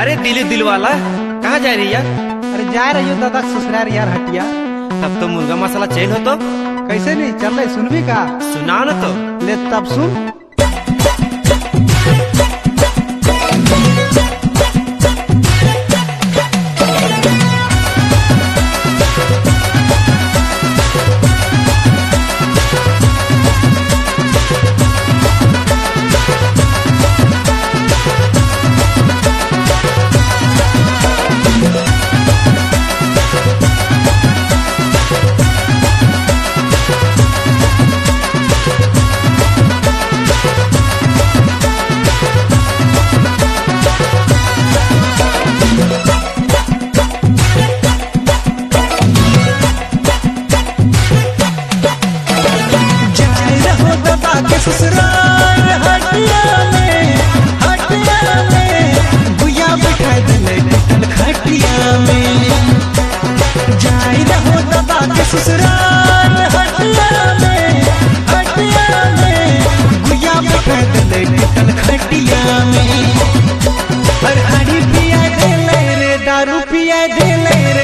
अरे दिलू दिलवाला कहाँ जा रही यार? अरे जा रही हो दादा ससुराल यार हटिया। तब तो मुर्गा मसाला चल हो तो कैसे नहीं चल रही, सुन भी का सुना न तो ले तब सुन। दारू पिया दे ले रे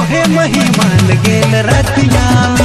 ओहे महिमान गेल रतिया में।